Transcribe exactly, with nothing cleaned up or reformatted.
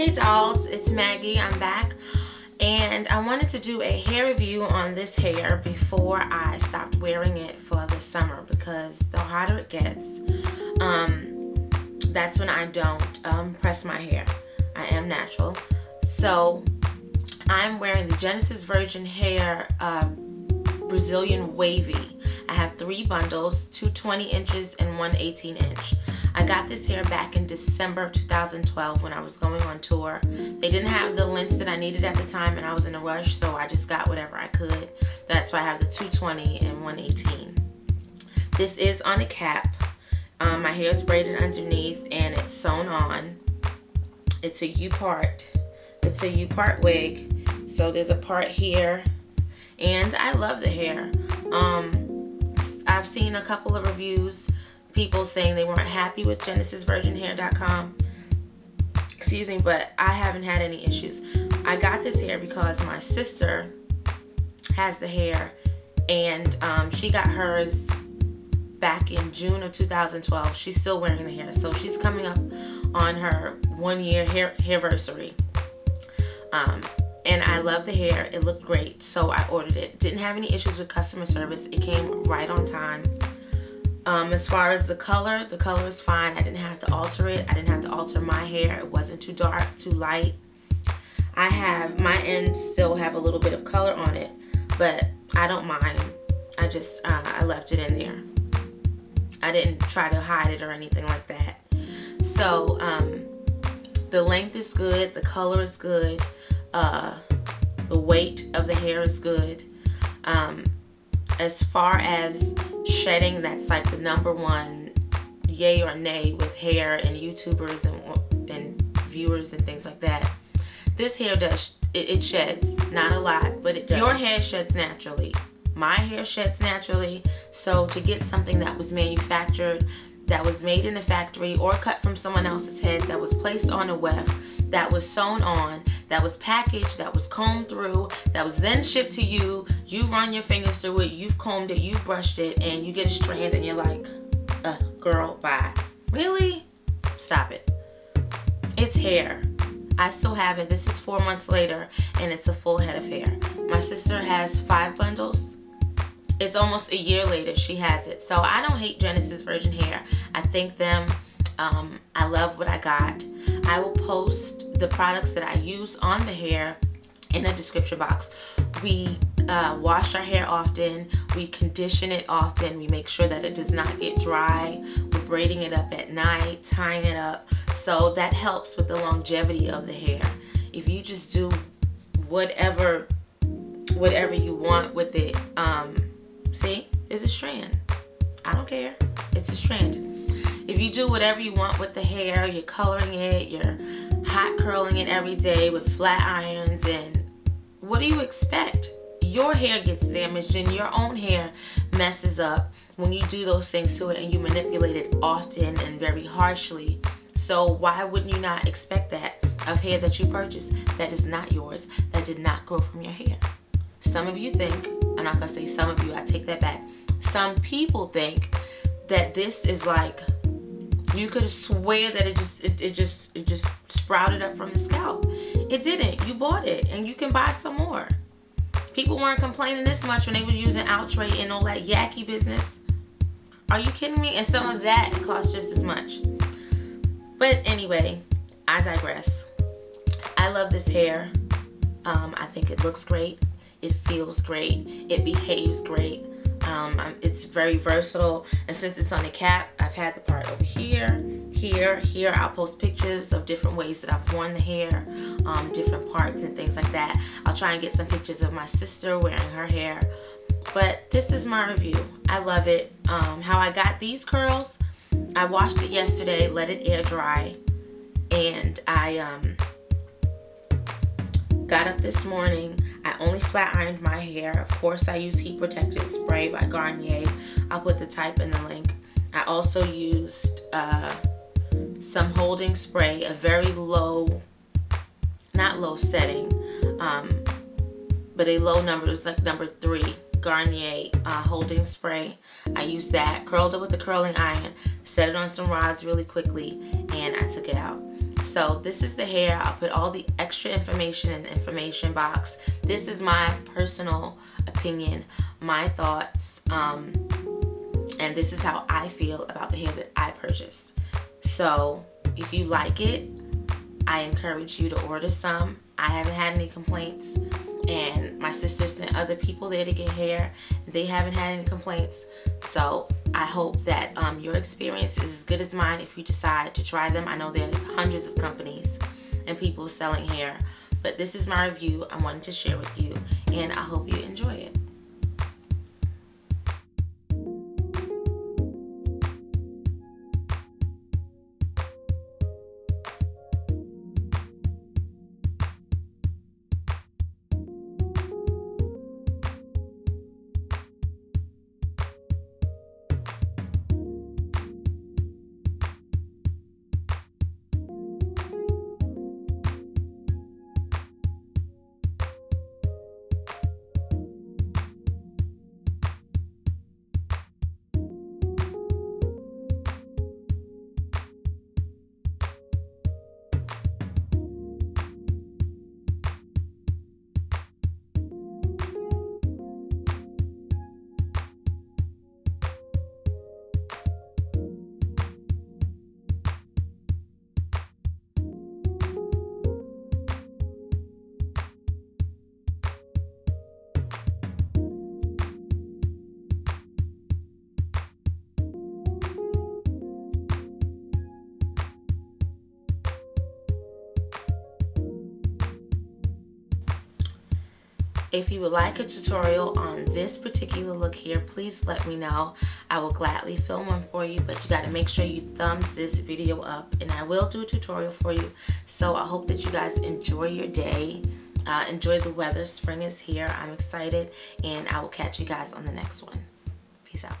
Hey dolls, it's Maggie. I'm back and I wanted to do a hair review on this hair before I stopped wearing it for the summer, because the hotter it gets, um, that's when I don't um, press my hair. I am natural. So I'm wearing the Genesis Virgin Hair uh, Brazilian Wavy. I have three bundles, two twenty inches and one eighteen inch. I got this hair back in December of two thousand twelve when I was going on tour. They didn't have the lengths that I needed at the time and I was in a rush, so I just got whatever I could. That's why I have the two twenty and one eighteen. This is on a cap. Um, my hair is braided underneath and it's sewn on. It's a U-part. It's a U-part wig. So there's a part here. And I love the hair. Um, I've seen a couple of reviews, people saying they weren't happy with genesis virgin hair dot com, excuse me, but I haven't had any issues. I got this hair because my sister has the hair, and um, she got hers back in June of two thousand twelve. She's still wearing the hair, so she's coming up on her one year hair hairversary. Um, And I love the hair. It looked great, so I ordered it. Didn't have any issues with customer service. It came right on time. Um, as far as the color, the color is fine. I didn't have to alter it. I didn't have to alter my hair. It wasn't too dark, too light. I have, my ends still have a little bit of color on it, but I don't mind. I just, uh, I left it in there. I didn't try to hide it or anything like that. So, um, the length is good. The color is good. Uh, the weight of the hair is good. Um, as far as shedding, that's like the number one yay or nay with hair and YouTubers and, and viewers and things like that. This hair does, it, it sheds. Not a lot, but it does. Your hair sheds naturally. My hair sheds naturally. So to get something that was manufactured, that was made in a factory or cut from someone else's head, that was placed on a weft, that was sewn on, that was packaged, that was combed through, that was then shipped to you, you've run your fingers through it, you've combed it, you've brushed it, and you get a strand and you're like, uh, girl, bye. Really? Stop it. It's hair. I still have it. This is four months later, and it's a full head of hair. My sister has five bundles. It's almost a year later she has it. So I don't hate Genesis Virgin Hair. I thank them. Um, I love what I got. I will post the products that I use on the hair in the description box. We uh, wash our hair often. We condition it often. We make sure that it does not get dry. We're braiding it up at night, tying it up. So that helps with the longevity of the hair. If you just do whatever, whatever you want with it, um, see, it's a strand. I don't care. It's a strand. If you do whatever you want with the hair, you're coloring it, you're hot curling it every day with flat irons, and what do you expect? Your hair gets damaged and your own hair messes up when you do those things to it and you manipulate it often and very harshly. So why wouldn't you not expect that of hair that you purchased that is not yours, that did not grow from your hair? Some of you think, I'm not going to say some of you, I take that back. Some people think that this is like, you could swear that it just it, it just it just sprouted up from the scalp. It didn't. You bought it, and you can buy some more. People weren't complaining this much when they were using Outre and all that yucky business. Are you kidding me? And some of that costs just as much. But anyway, I digress. I love this hair. Um, I think it looks great. It feels great. It behaves great. Um, it's very versatile, and since it's on a cap, I've had the part over here, here, here. I'll post pictures of different ways that I've worn the hair, um, different parts and things like that. I'll try and get some pictures of my sister wearing her hair, but this is my review. I love it. Um, how I got these curls, I washed it yesterday, let it air dry, and I um, got up this morning. I only flat ironed my hair. Of course, I use heat protected spray by Garnier. I'll put the type in the link. I also used uh, some holding spray, a very low, not low setting, um, but a low number. It was like number three Garnier uh, holding spray. I used that, curled it with a curling iron, set it on some rods really quickly, and I took it out. So this is the hair. I'll put all the extra information in the information box. This is my personal opinion, my thoughts, um, and this is how I feel about the hair that I purchased. So if you like it, I encourage you to order some. I haven't had any complaints, and my sister sent other people there to get hair. They haven't had any complaints. So I hope that um, your experience is as good as mine if you decide to try them. I know there are hundreds of companies and people selling hair, but this is my review I wanted to share with you, and I hope you enjoy it. If you would like a tutorial on this particular look here, please let me know. I will gladly film one for you, but you got to make sure you thumbs this video up, and I will do a tutorial for you. So I hope that you guys enjoy your day. Uh, enjoy the weather. Spring is here. I'm excited, and I will catch you guys on the next one. Peace out.